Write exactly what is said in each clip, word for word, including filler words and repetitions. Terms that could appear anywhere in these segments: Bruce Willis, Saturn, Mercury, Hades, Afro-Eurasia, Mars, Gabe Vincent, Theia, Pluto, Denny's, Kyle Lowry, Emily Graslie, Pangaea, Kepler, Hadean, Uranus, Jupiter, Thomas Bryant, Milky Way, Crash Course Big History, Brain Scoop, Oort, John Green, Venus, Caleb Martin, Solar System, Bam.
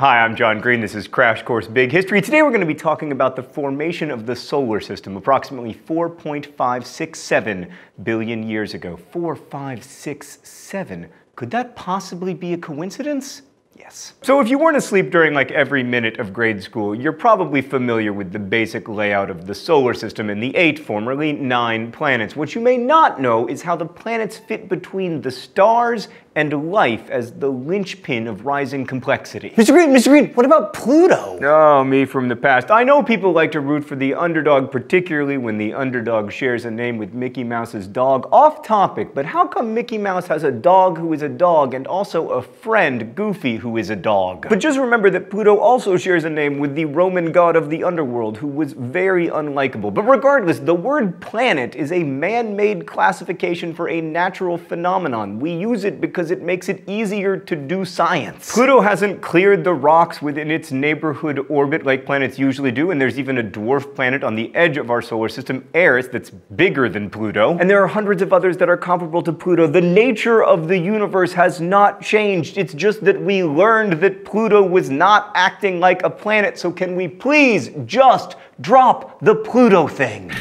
Hi, I'm John Green. This is Crash Course Big History. Today we're going to be talking about the formation of the solar system approximately four point five six seven billion years ago. four five six seven. Could that possibly be a coincidence? Yes. So if you weren't asleep during like every minute of grade school, you're probably familiar with the basic layout of the solar system and the eight, formerly nine, planets. What you may not know is how the planets fit between the stars and life as the linchpin of rising complexity. Mister Green, Mister Green, what about Pluto? Oh, me from the past. I know people like to root for the underdog, particularly when the underdog shares a name with Mickey Mouse's dog. Off topic, but how come Mickey Mouse has a dog who is a dog and also a friend, Goofy, who is a dog? But just remember that Pluto also shares a name with the Roman god of the underworld, who was very unlikable. But regardless, the word planet is a man-made classification for a natural phenomenon. We use it because it makes it easier to do science. Pluto hasn't cleared the rocks within its neighborhood orbit like planets usually do, and there's even a dwarf planet on the edge of our solar system, Eris, that's bigger than Pluto, and there are hundreds of others that are comparable to Pluto. The nature of the universe has not changed. It's just that we learned that Pluto was not acting like a planet, so can we please just drop the Pluto thing?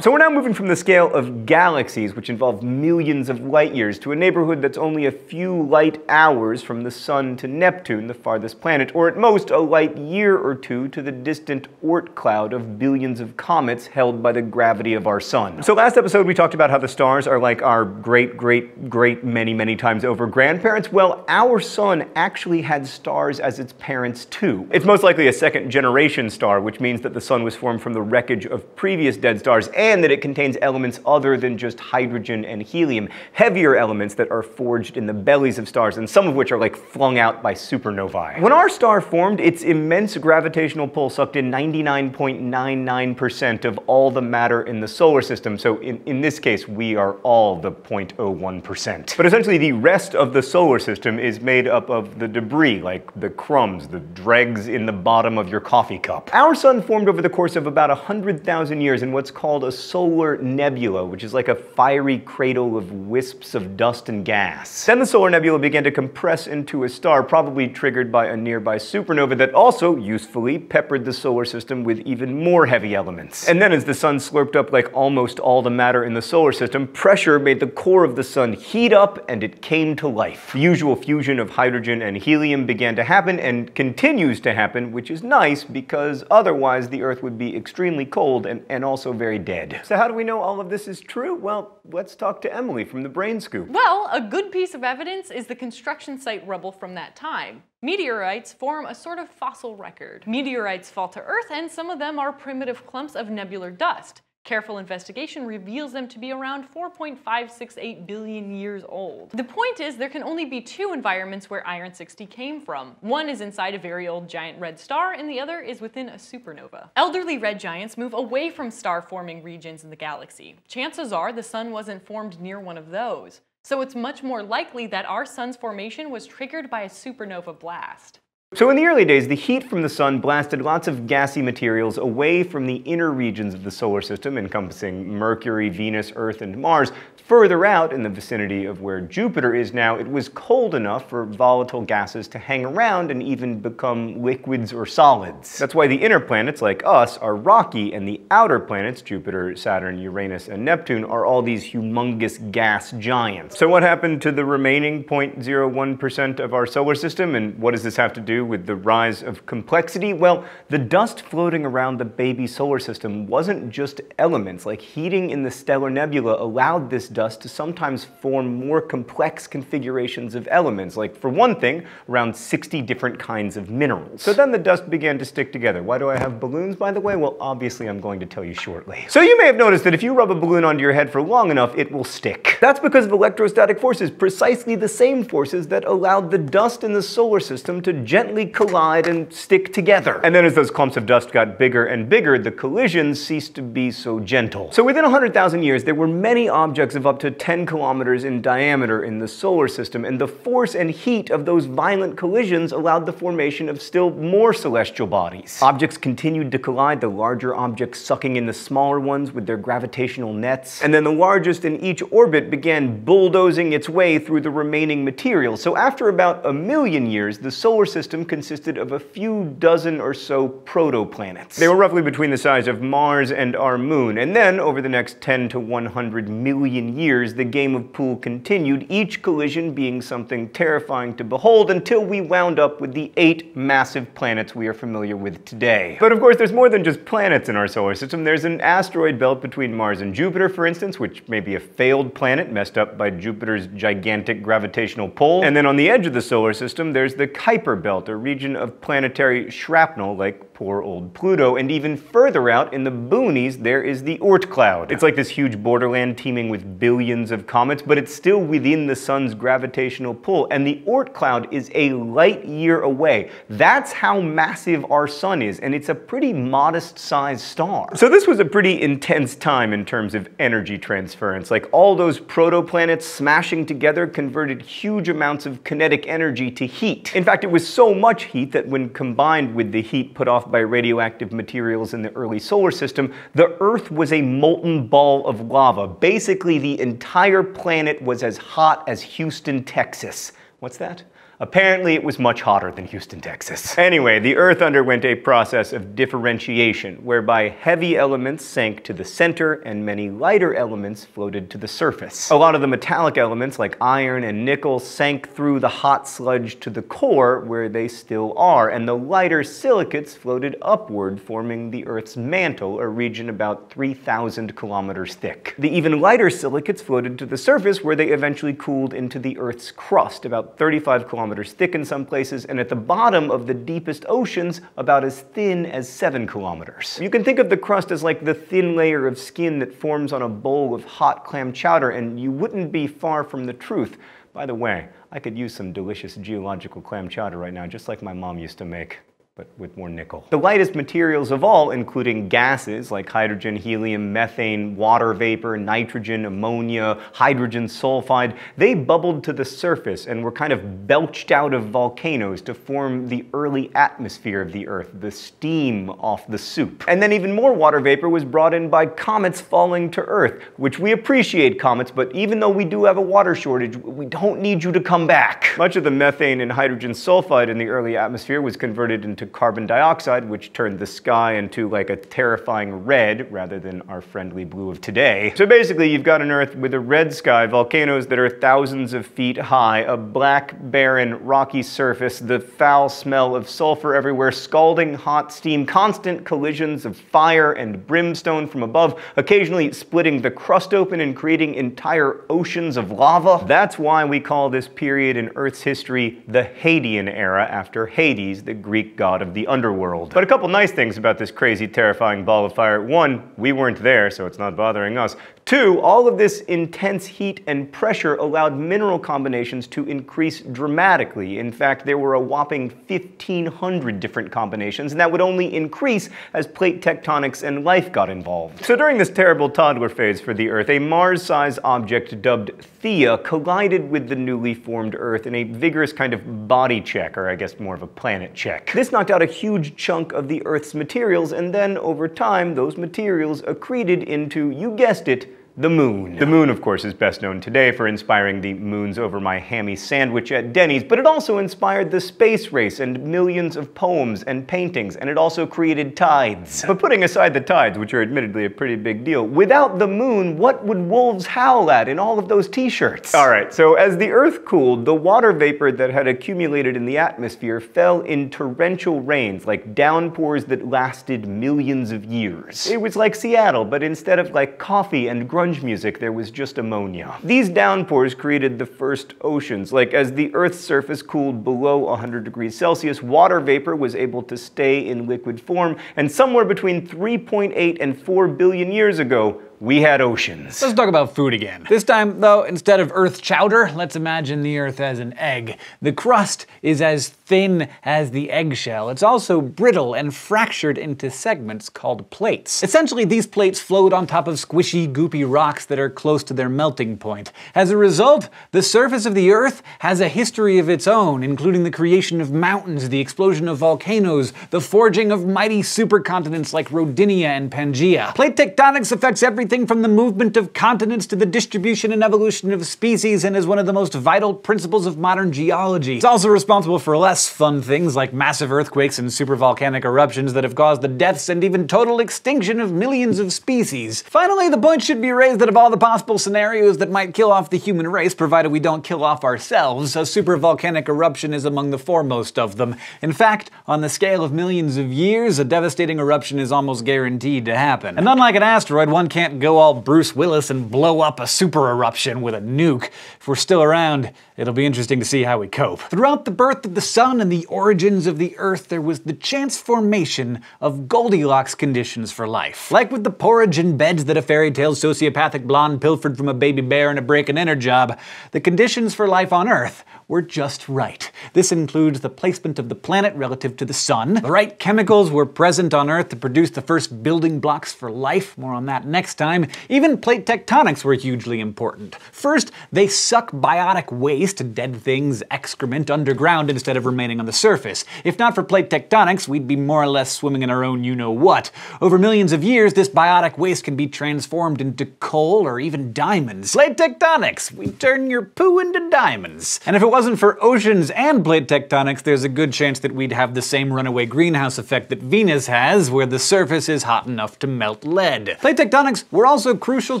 So we're now moving from the scale of galaxies, which involve millions of light years, to a neighborhood that's only a few light hours from the Sun to Neptune, the farthest planet, or at most a light year or two to the distant Oort cloud of billions of comets held by the gravity of our Sun. So last episode we talked about how the stars are like our great, great, great many, many times over grandparents. Well, our Sun actually had stars as its parents too. It's most likely a second generation star, which means that the Sun was formed from the wreckage of previous dead stars, and and that it contains elements other than just hydrogen and helium, heavier elements that are forged in the bellies of stars, and some of which are like flung out by supernovae. When our star formed, its immense gravitational pull sucked in ninety-nine point nine nine percent of all the matter in the solar system, so in, in this case, we are all the zero point zero one percent. But essentially, the rest of the solar system is made up of the debris, like the crumbs, the dregs in the bottom of your coffee cup. Our Sun formed over the course of about one hundred thousand years in what's called a solar nebula, which is like a fiery cradle of wisps of dust and gas. Then the solar nebula began to compress into a star, probably triggered by a nearby supernova that also, usefully, peppered the solar system with even more heavy elements. And then as the Sun slurped up like almost all the matter in the solar system, pressure made the core of the Sun heat up and it came to life. The usual fusion of hydrogen and helium began to happen and continues to happen, which is nice because otherwise the Earth would be extremely cold and, and also very dead. So how do we know all of this is true? Well, let's talk to Emily from the Brain Scoop. Well, a good piece of evidence is the construction site rubble from that time. Meteorites form a sort of fossil record. Meteorites fall to Earth, and some of them are primitive clumps of nebular dust. Careful investigation reveals them to be around four point five six eight billion years old. The point is there can only be two environments where iron sixty came from. One is inside a very old giant red star, and the other is within a supernova. Elderly red giants move away from star-forming regions in the galaxy. Chances are the Sun wasn't formed near one of those. So it's much more likely that our Sun's formation was triggered by a supernova blast. So in the early days, the heat from the Sun blasted lots of gassy materials away from the inner regions of the solar system, encompassing Mercury, Venus, Earth, and Mars. Further out, in the vicinity of where Jupiter is now, it was cold enough for volatile gases to hang around and even become liquids or solids. That's why the inner planets, like us, are rocky, and the outer planets, Jupiter, Saturn, Uranus, and Neptune, are all these humongous gas giants. So what happened to the remaining zero point zero one percent of our solar system, and what does this have to do with the rise of complexity? Well, the dust floating around the baby solar system wasn't just elements. Like heating in the stellar nebula allowed this dust to sometimes form more complex configurations of elements, like for one thing, around sixty different kinds of minerals. So then the dust began to stick together. Why do I have balloons, by the way? Well, obviously I'm going to tell you shortly. So you may have noticed that if you rub a balloon onto your head for long enough, it will stick. That's because of electrostatic forces, precisely the same forces that allowed the dust in the solar system to gently gently collide and stick together. And then as those clumps of dust got bigger and bigger, the collisions ceased to be so gentle. So within one hundred thousand years, there were many objects of up to ten kilometers in diameter in the solar system, and the force and heat of those violent collisions allowed the formation of still more celestial bodies. Objects continued to collide, the larger objects sucking in the smaller ones with their gravitational nets, and then the largest in each orbit began bulldozing its way through the remaining material. So after about a million years, the solar system consisted of a few dozen or so protoplanets. They were roughly between the size of Mars and our moon, and then over the next ten to one hundred million years, the game of pool continued, each collision being something terrifying to behold until we wound up with the eight massive planets we are familiar with today. But of course, there's more than just planets in our solar system. There's an asteroid belt between Mars and Jupiter, for instance, which may be a failed planet messed up by Jupiter's gigantic gravitational pull. And then on the edge of the solar system, there's the Kuiper Belt, a region of planetary shrapnel like poor old Pluto. And even further out in the boonies, there is the Oort cloud. It's like this huge borderland teeming with billions of comets, but it's still within the sun's gravitational pull. And the Oort cloud is a light year away. That's how massive our sun is, and it's a pretty modest-sized star. So this was a pretty intense time in terms of energy transference. Like, all those protoplanets smashing together converted huge amounts of kinetic energy to heat. In fact, it was so much heat that when combined with the heat put off by radioactive materials in the early solar system, the Earth was a molten ball of lava. Basically, the entire planet was as hot as Houston, Texas. What's that? Apparently, it was much hotter than Houston, Texas. Anyway, the Earth underwent a process of differentiation, whereby heavy elements sank to the center and many lighter elements floated to the surface. A lot of the metallic elements, like iron and nickel, sank through the hot sludge to the core, where they still are, and the lighter silicates floated upward, forming the Earth's mantle, a region about three thousand kilometers thick. The even lighter silicates floated to the surface, where they eventually cooled into the Earth's crust, about thirty-five kilometers thick in some places, and at the bottom of the deepest oceans, about as thin as seven kilometers. You can think of the crust as like the thin layer of skin that forms on a bowl of hot clam chowder, and you wouldn't be far from the truth. By the way, I could use some delicious geological clam chowder right now, just like my mom used to make, but with more nickel. The lightest materials of all, including gases like hydrogen, helium, methane, water vapor, nitrogen, ammonia, hydrogen sulfide, they bubbled to the surface and were kind of belched out of volcanoes to form the early atmosphere of the Earth, the steam off the soup. And then even more water vapor was brought in by comets falling to Earth, which we appreciate comets, but even though we do have a water shortage, we don't need you to come back. Much of the methane and hydrogen sulfide in the early atmosphere was converted into carbon dioxide, which turned the sky into like a terrifying red rather than our friendly blue of today. So basically, you've got an Earth with a red sky, volcanoes that are thousands of feet high, a black, barren, rocky surface, the foul smell of sulfur everywhere, scalding hot steam, constant collisions of fire and brimstone from above, occasionally splitting the crust open and creating entire oceans of lava. That's why we call this period in Earth's history the Hadean era, after Hades, the Greek god of the underworld. But a couple nice things about this crazy, terrifying ball of fire. One, we weren't there, so it's not bothering us. Two, all of this intense heat and pressure allowed mineral combinations to increase dramatically. In fact, there were a whopping fifteen hundred different combinations, and that would only increase as plate tectonics and life got involved. So during this terrible toddler phase for the Earth, a Mars-sized object dubbed Theia collided with the newly formed Earth in a vigorous kind of body check, or I guess more of a planet check. This knocked out a huge chunk of the Earth's materials, and then over time, those materials accreted into, you guessed it, the moon. The moon, of course, is best known today for inspiring the Moons Over My Hammy sandwich at Denny's, but it also inspired the space race and millions of poems and paintings, and it also created tides. But putting aside the tides, which are admittedly a pretty big deal, without the moon, what would wolves howl at in all of those t-shirts? Alright, so as the Earth cooled, the water vapor that had accumulated in the atmosphere fell in torrential rains, like downpours that lasted millions of years. It was like Seattle, but instead of like coffee and grunge music, there was just ammonia. These downpours created the first oceans. Like, as the Earth's surface cooled below one hundred degrees Celsius, water vapor was able to stay in liquid form, and somewhere between three point eight and four billion years ago, we had oceans. Let's talk about food again. This time, though, instead of Earth chowder, let's imagine the Earth as an egg. The crust is as thin as the eggshell. It's also brittle and fractured into segments called plates. Essentially, these plates float on top of squishy, goopy rocks that are close to their melting point. As a result, the surface of the Earth has a history of its own, including the creation of mountains, the explosion of volcanoes, the forging of mighty supercontinents like Rodinia and Pangaea. Plate tectonics affects everything from the movement of continents to the distribution and evolution of species, and is one of the most vital principles of modern geology. It's also responsible for less fun things like massive earthquakes and supervolcanic eruptions that have caused the deaths and even total extinction of millions of species. Finally, the point should be raised that of all the possible scenarios that might kill off the human race, provided we don't kill off ourselves, a supervolcanic eruption is among the foremost of them. In fact, on the scale of millions of years, a devastating eruption is almost guaranteed to happen. And unlike an asteroid, one can't go all Bruce Willis and blow up a super eruption with a nuke. If we're still around, it'll be interesting to see how we cope. Throughout the birth of the sun and the origins of the Earth, there was the chance formation of Goldilocks conditions for life. Like with the porridge and beds that a fairy tale sociopathic blonde pilfered from a baby bear in a break-and-enter job, the conditions for life on Earth were just right. This includes the placement of the planet relative to the sun. The right chemicals were present on Earth to produce the first building blocks for life. More on that next time. Even plate tectonics were hugely important. First, they suck biotic waste, dead things, excrement, underground instead of remaining on the surface. If not for plate tectonics, we'd be more or less swimming in our own you-know-what. Over millions of years, this biotic waste can be transformed into coal or even diamonds. Plate tectonics! We turn your poo into diamonds. And if it wasn't for oceans and plate tectonics, there's a good chance that we'd have the same runaway greenhouse effect that Venus has, where the surface is hot enough to melt lead. Plate tectonics were also crucial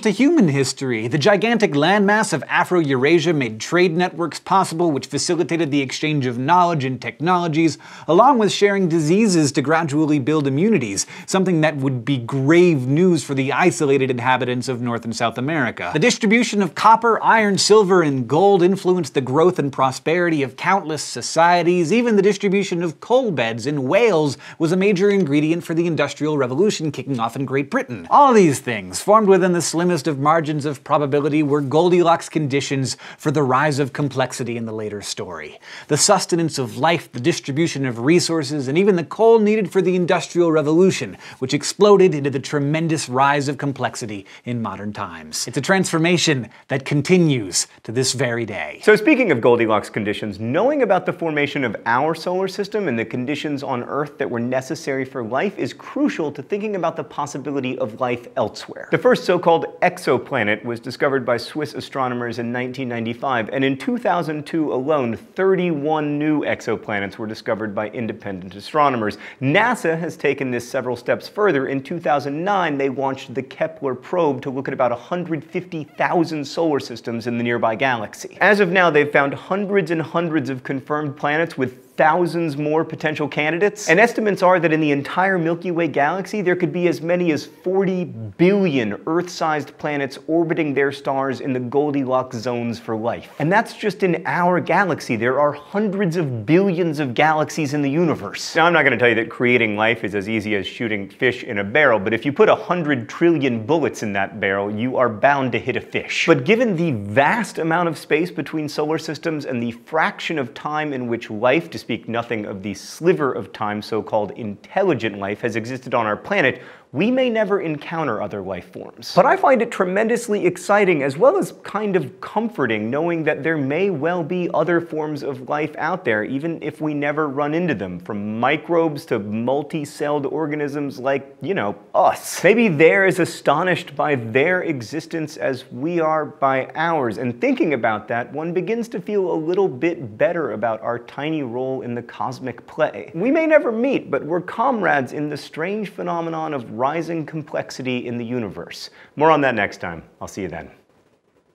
to human history. The gigantic landmass of Afro-Eurasia made trade networks possible, which facilitated the exchange of knowledge and technologies, along with sharing diseases to gradually build immunities, something that would be grave news for the isolated inhabitants of North and South America. The distribution of copper, iron, silver, and gold influenced the growth and prosperity of countless societies. Even the distribution of coal beds in Wales was a major ingredient for the Industrial Revolution kicking off in Great Britain. All these things, formed within the slimmest of margins of probability, were Goldilocks conditions for the rise of complexity in the later story. The sustenance of life, the distribution of resources, and even the coal needed for the Industrial Revolution, which exploded into the tremendous rise of complexity in modern times. It's a transformation that continues to this very day. So speaking of Goldilocks conditions, knowing about the formation of our solar system and the conditions on Earth that were necessary for life is crucial to thinking about the possibility of life elsewhere. The first so-called exoplanet was discovered by Swiss astronomers in nineteen ninety-five, and in two thousand two alone, thirty-one new exoplanets were discovered by independent astronomers. NASA has taken this several steps further. In two thousand nine, they launched the Kepler probe to look at about one hundred fifty thousand solar systems in the nearby galaxy. As of now, they've found hundreds and hundreds of confirmed planets with thousands more potential candidates, and estimates are that in the entire Milky Way galaxy there could be as many as forty billion Earth-sized planets orbiting their stars in the Goldilocks zones for life. And that's just in our galaxy. There are hundreds of billions of galaxies in the universe. Now, I'm not going to tell you that creating life is as easy as shooting fish in a barrel, but if you put a hundred trillion bullets in that barrel, you are bound to hit a fish. But given the vast amount of space between solar systems and the fraction of time in which life, to speak nothing of the sliver of time so-called intelligent life, has existed on our planet, we may never encounter other life forms. But I find it tremendously exciting, as well as kind of comforting, knowing that there may well be other forms of life out there, even if we never run into them, from microbes to multi-celled organisms like, you know, us. Maybe they're as astonished by their existence as we are by ours, and thinking about that, one begins to feel a little bit better about our tiny role in the cosmic play. We may never meet, but we're comrades in the strange phenomenon of rising complexity in the universe. More on that next time. I'll see you then.